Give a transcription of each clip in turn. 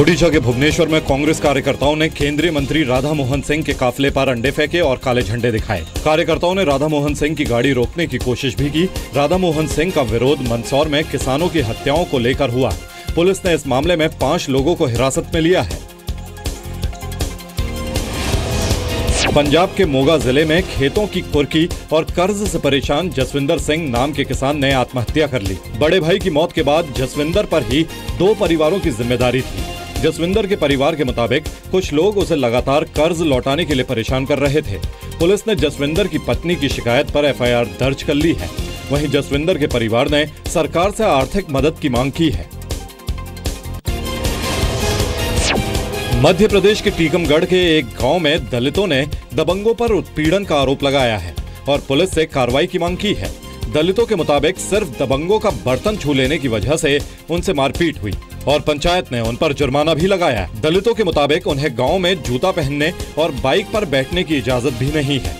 ओडिशा के भुवनेश्वर में कांग्रेस कार्यकर्ताओं ने केंद्रीय मंत्री राधा मोहन सिंह के काफिले पर अंडे फेंके और काले झंडे दिखाए। कार्यकर्ताओं ने राधा मोहन सिंह की गाड़ी रोकने की कोशिश भी की। राधा मोहन सिंह का विरोध मंदसौर में किसानों की हत्याओं को लेकर हुआ। पुलिस ने इस मामले में 5 लोगों को हिरासत में लिया है। पंजाब के मोगा जिले में खेतों की कुर्की और कर्ज से परेशान जसविंदर सिंह नाम के किसान ने आत्महत्या कर ली। बड़े भाई की मौत के बाद जसविंदर पर ही 2 परिवारों की जिम्मेदारी थी। जसविंदर के परिवार के मुताबिक कुछ लोग उसे लगातार कर्ज लौटाने के लिए परेशान कर रहे थे। पुलिस ने जसविंदर की पत्नी की शिकायत पर FIR दर्ज कर ली है। वहीं जसविंदर के परिवार ने सरकार से आर्थिक मदद की मांग की है। मध्य प्रदेश के टीकमगढ़ के एक गांव में दलितों ने दबंगों पर उत्पीड़न का आरोप लगाया है और पुलिस से कार्रवाई की मांग की है। दलितों के मुताबिक सिर्फ दबंगों का बर्तन छू लेने की वजह से उनसे मारपीट हुई और पंचायत ने उन पर जुर्माना भी लगाया। दलितों के मुताबिक उन्हें गांव में जूता पहनने और बाइक पर बैठने की इजाजत भी नहीं है।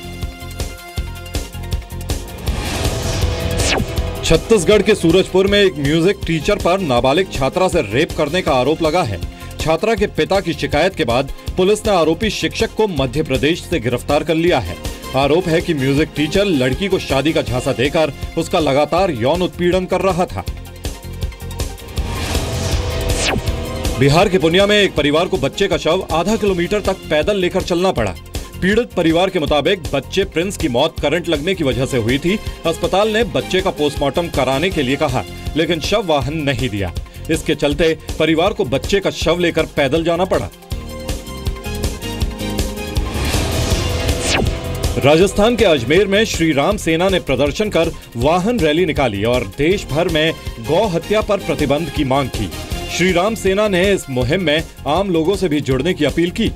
छत्तीसगढ़ के सूरजपुर में एक म्यूजिक टीचर पर नाबालिग छात्रा से रेप करने का आरोप लगा है। छात्रा के पिता की शिकायत के बाद पुलिस ने आरोपी शिक्षक को मध्य प्रदेश से गिरफ्तार कर लिया है। आरोप है कि म्यूजिक टीचर लड़की को शादी का झांसा देकर उसका लगातार यौन उत्पीड़न कर रहा था। बिहार के पुनिया में एक परिवार को बच्चे का शव आधा किलोमीटर तक पैदल लेकर चलना पड़ा। पीड़ित परिवार के मुताबिक बच्चे प्रिंस की मौत करंट लगने की वजह से हुई थी। अस्पताल ने बच्चे का पोस्टमार्टम कराने के लिए कहा, लेकिन शव वाहन नहीं दिया। इसके चलते परिवार को बच्चे का शव लेकर पैदल जाना पड़ा। राजस्थान के अजमेर में श्री राम सेना ने प्रदर्शन कर वाहन रैली निकाली और देश भर में गौ हत्या पर प्रतिबंध की मांग की। श्री राम सेना ने इस मुहिम में आम लोगों से भी जुड़ने की अपील की।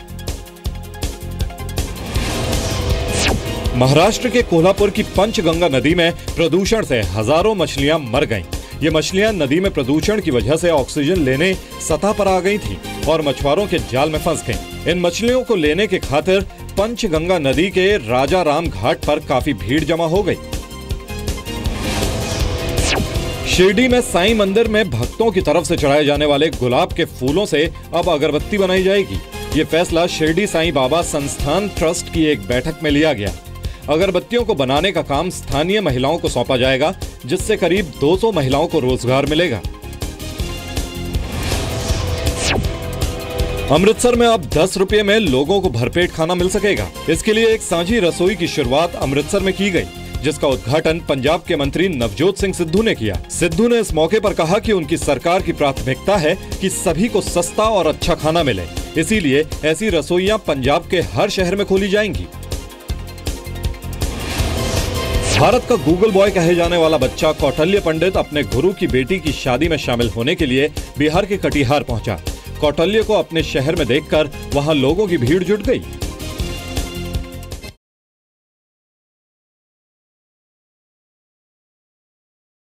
महाराष्ट्र के कोल्हापुर की पंचगंगा नदी में प्रदूषण से हजारों मछलियां मर गईं। ये मछलियां नदी में प्रदूषण की वजह से ऑक्सीजन लेने सतह पर आ गई थी और मछुआरों के जाल में फंस गईं। इन मछलियों को लेने के खातिर पंचगंगा नदी के राजा राम घाट पर काफी भीड़ जमा हो गई। शिरडी में साईं मंदिर में भक्तों की तरफ से चढ़ाए जाने वाले गुलाब के फूलों से अब अगरबत्ती बनाई जाएगी। ये फैसला शिरडी साईं बाबा संस्थान ट्रस्ट की एक बैठक में लिया गया। अगरबत्तियों को बनाने का काम स्थानीय महिलाओं को सौंपा जाएगा, जिससे करीब 200 महिलाओं को रोजगार मिलेगा। अमृतसर में अब 10 रुपये में लोगों को भरपेट खाना मिल सकेगा। इसके लिए एक साझी रसोई की शुरुआत अमृतसर में की गई, जिसका उद्घाटन पंजाब के मंत्री नवजोत सिंह सिद्धू ने किया। सिद्धू ने इस मौके पर कहा कि उनकी सरकार की प्राथमिकता है कि सभी को सस्ता और अच्छा खाना मिले, इसीलिए ऐसी रसोइयाँ पंजाब के हर शहर में खोली जाएंगी। भारत का गूगल बॉय कहे जाने वाला बच्चा कौटल्य पंडित अपने गुरु की बेटी की शादी में शामिल होने के लिए बिहार के कटिहार पहुंचा। कौटल्य को अपने शहर में देखकर वहां लोगों की भीड़ जुट गई।